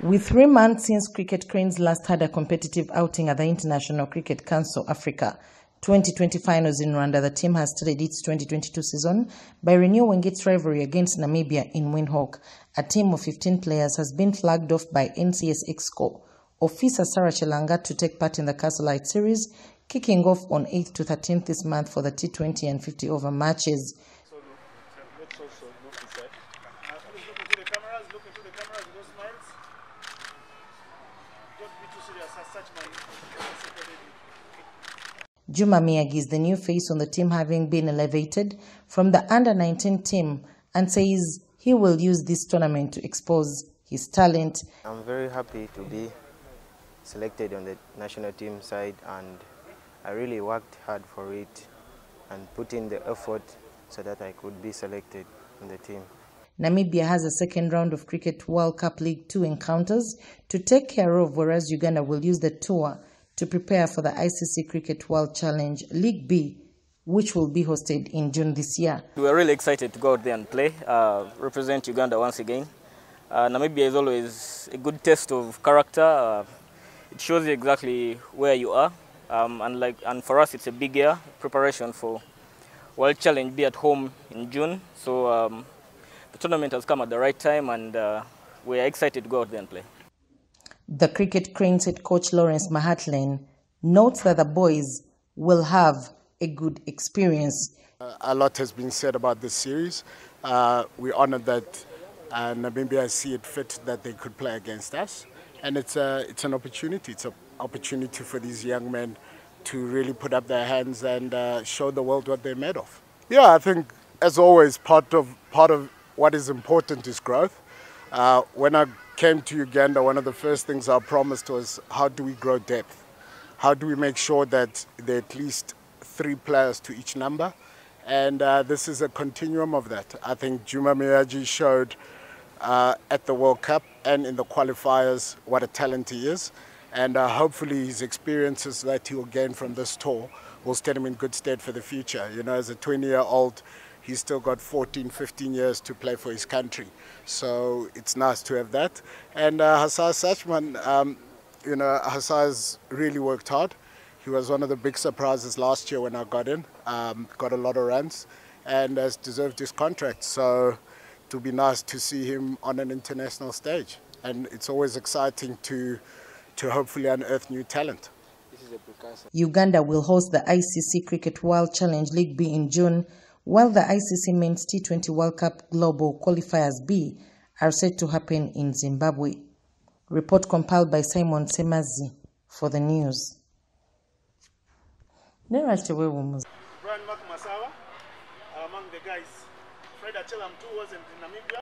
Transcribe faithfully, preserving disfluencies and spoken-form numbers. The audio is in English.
With three months since Cricket Cranes last had a competitive outing at the International Cricket Council Africa twenty twenty finals in Rwanda, the team has started its twenty twenty-two season by renewing its rivalry against Namibia in Windhoek. A team of fifteen players has been flagged off by N C S X C O officer Sarah Chelanga to take part in the Castle Light Series, kicking off on eighth to thirteenth this month for the T twenty and fifty over matches. Juma Miyagi is the new face on the team, having been elevated from the under nineteen team, and says he will use this tournament to expose his talent. I'm very happy to be selected on the national team side, and I really worked hard for it and put in the effort so that I could be selected on the team. Namibia has a second round of Cricket World Cup League two encounters to take care of, whereas Uganda will use the tour to prepare for the I C C Cricket World Challenge League B, which will be hosted in June this year. We are really excited to go out there and play, uh, represent Uganda once again. Uh, Namibia is always a good test of character. Uh, it shows you exactly where you are. Um, and, like, and for us, it's a big year, preparation for World Challenge B at home in June. So um, the tournament has come at the right time, and uh, we are excited to go out there and play. The Cricket Cranes head coach Lawrence Mahatlin notes that the boys will have a good experience. Uh, a lot has been said about this series. Uh, we honoured that uh, Namibia see it fit that they could play against us, and it's a, it's an opportunity. It's an opportunity for these young men to really put up their hands and uh, show the world what they're made of. Yeah, I think as always, part of part of what is important is growth. Uh, when I came to Uganda, one of the first things I promised was, how do we grow depth? How do we make sure that there are at least three players to each number? And uh, this is a continuum of that. I think Juma Miyagi showed uh, at the World Cup and in the qualifiers what a talent he is. And uh, hopefully his experiences that he will gain from this tour will stand him in good stead for the future. You know, as a twenty-year-old, he's still got fourteen, fifteen years to play for his country. So it's nice to have that. And uh, Hasan Sachman, um, you know, Hasan's really worked hard. He was one of the big surprises last year when I got in, um, got a lot of runs, and has deserved his contract. So it will be nice to see him on an international stage. And it's always exciting to, to hopefully unearth new talent. Uganda will host the I C C Cricket World Challenge League B in June, while the I C C Men's T twenty World Cup Global Qualifiers B are set to happen in Zimbabwe. Report compiled by Simon Semazi for the news. Brian Mark Masawa among the guys. Fred Achelam too was in Namibia.